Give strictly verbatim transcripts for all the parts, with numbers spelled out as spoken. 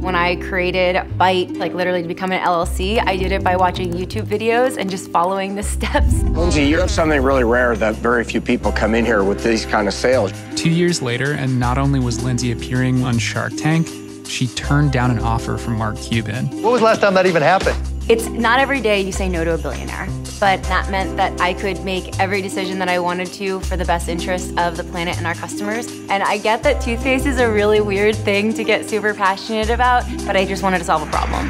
When I created Bite, like literally to become an L L C, I did it by watching YouTube videos and just following the steps. Lindsay, you have something really rare that very few people come in here with these kind of sales. Two years later, and not only was Lindsay appearing on Shark Tank, she turned down an offer from Mark Cuban. What was the last time that even happened? It's not every day you say no to a billionaire, but that meant that I could make every decision that I wanted to for the best interests of the planet and our customers. And I get that toothpaste is a really weird thing to get super passionate about, but I just wanted to solve a problem.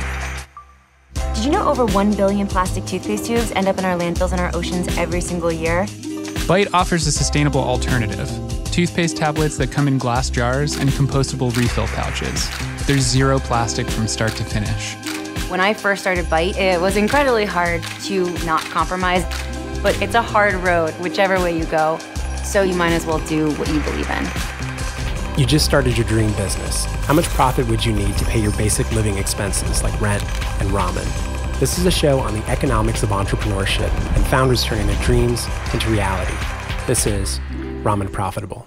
Did you know over one billion plastic toothpaste tubes end up in our landfills and our oceans every single year? Bite offers a sustainable alternative. Toothpaste tablets that come in glass jars and compostable refill pouches. There's zero plastic from start to finish. When I first started Bite, it was incredibly hard to not compromise, but it's a hard road whichever way you go, so you might as well do what you believe in. You just started your dream business. How much profit would you need to pay your basic living expenses like rent and ramen? This is a show on the economics of entrepreneurship and founders turning their dreams into reality. This is Ramen Profitable.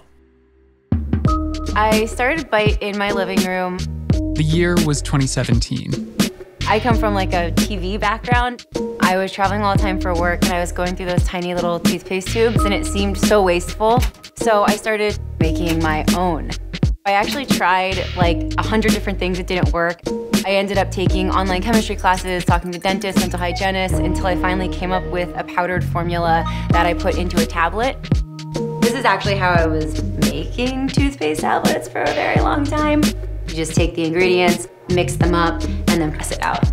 I started Bite in my living room. The year was twenty seventeen. I come from like a T V background. I was traveling all the time for work and I was going through those tiny little toothpaste tubes and it seemed so wasteful. So I started making my own. I actually tried like a hundred different things that didn't work. I ended up taking online chemistry classes, talking to dentists, dental hygienists, until I finally came up with a powdered formula that I put into a tablet. This is actually how I was making toothpaste tablets for a very long time. You just take the ingredients, mix them up, and then press it out.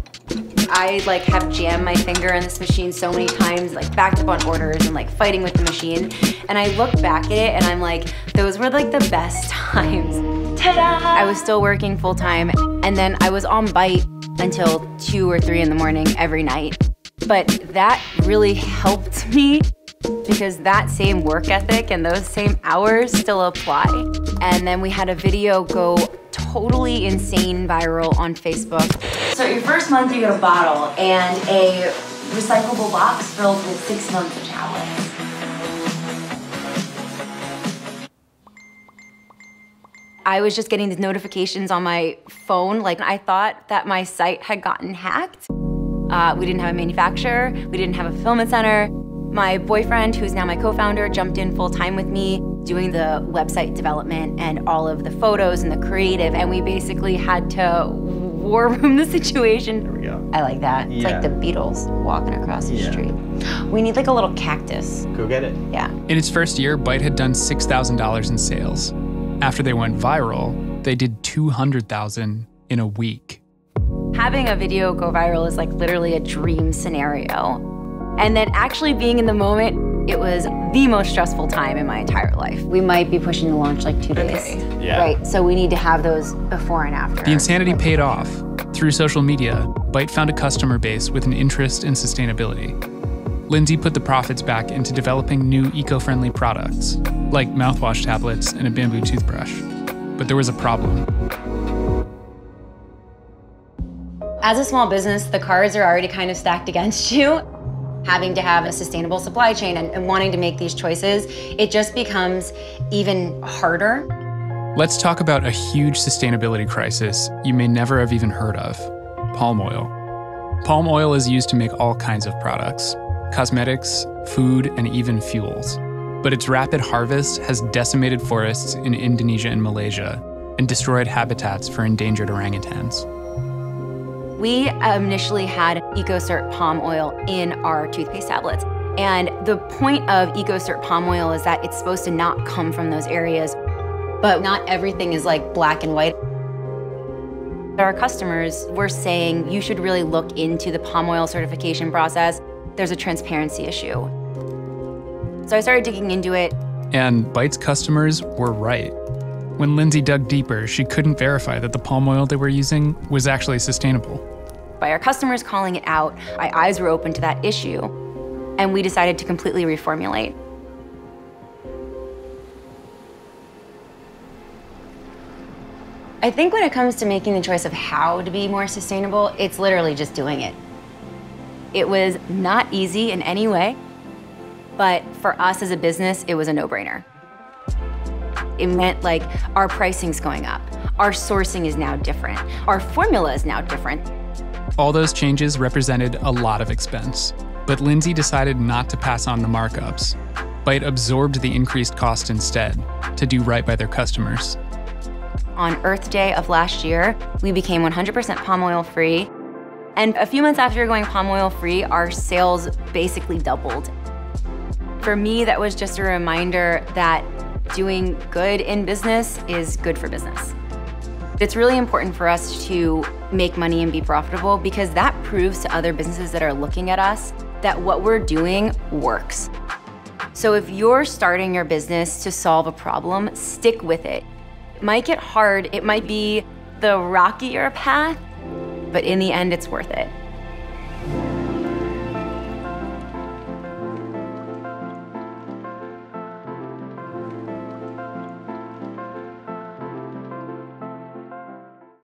I like have jammed my finger in this machine so many times, like backed up on orders and like fighting with the machine. And I look back at it and I'm like, those were like the best times. Ta-da! I was still working full time and then I was on Bite until two or three in the morning every night. But that really helped me because that same work ethic and those same hours still apply. And then we had a video go totally insane viral on Facebook. So your first month you get a bottle and a recyclable box filled with six months of tablets. I was just getting these notifications on my phone. Like I thought that my site had gotten hacked. Uh, we didn't have a manufacturer. We didn't have a fulfillment center. My boyfriend, who's now my co-founder, jumped in full time with me, doing the website development and all of the photos and the creative, and we basically had to war room the situation. There we go. I like that. Yeah. It's like the Beatles walking across the yeah. street. We need like a little cactus. Go get it. Yeah. In its first year, Bite had done six thousand dollars in sales. After they went viral, they did two hundred thousand dollars in a week. Having a video go viral is like literally a dream scenario. And then actually being in the moment, it was the most stressful time in my entire life. We might be pushing the launch like two days. Okay. Yeah. Right, so we need to have those before and after. The insanity like, paid off. Through social media, Bite found a customer base with an interest in sustainability. Lindsay put the profits back into developing new eco-friendly products, like mouthwash tablets and a bamboo toothbrush. But there was a problem. As a small business, the cards are already kind of stacked against you. Having to have a sustainable supply chain and, and wanting to make these choices, it just becomes even harder. Let's talk about a huge sustainability crisis you may never have even heard of, palm oil. Palm oil is used to make all kinds of products, cosmetics, food, and even fuels. But its rapid harvest has decimated forests in Indonesia and Malaysia and destroyed habitats for endangered orangutans. We initially had EcoCert palm oil in our toothpaste tablets. And the point of EcoCert palm oil is that it's supposed to not come from those areas, but not everything is like black and white. Our customers were saying, you should really look into the palm oil certification process. There's a transparency issue. So I started digging into it. And Bite's customers were right. When Lindsay dug deeper, she couldn't verify that the palm oil they were using was actually sustainable. By our customers calling it out, my eyes were open to that issue, and we decided to completely reformulate. I think when it comes to making the choice of how to be more sustainable, it's literally just doing it. It was not easy in any way, but for us as a business, it was a no-brainer. It meant like our pricing's going up, Our sourcing is now different. Our formula is now different. All those changes represented a lot of expense, but Lindsay decided not to pass on the markups. Bite absorbed the increased cost instead to do right by their customers. On Earth Day of last year, we became one hundred percent palm oil free. And a few months after going palm oil free, our sales basically doubled. For me, that was just a reminder that doing good in business is good for business. It's really important for us to make money and be profitable because that proves to other businesses that are looking at us that what we're doing works. So if you're starting your business to solve a problem, stick with it. It might get hard, it might be the rockier path, but in the end, it's worth it.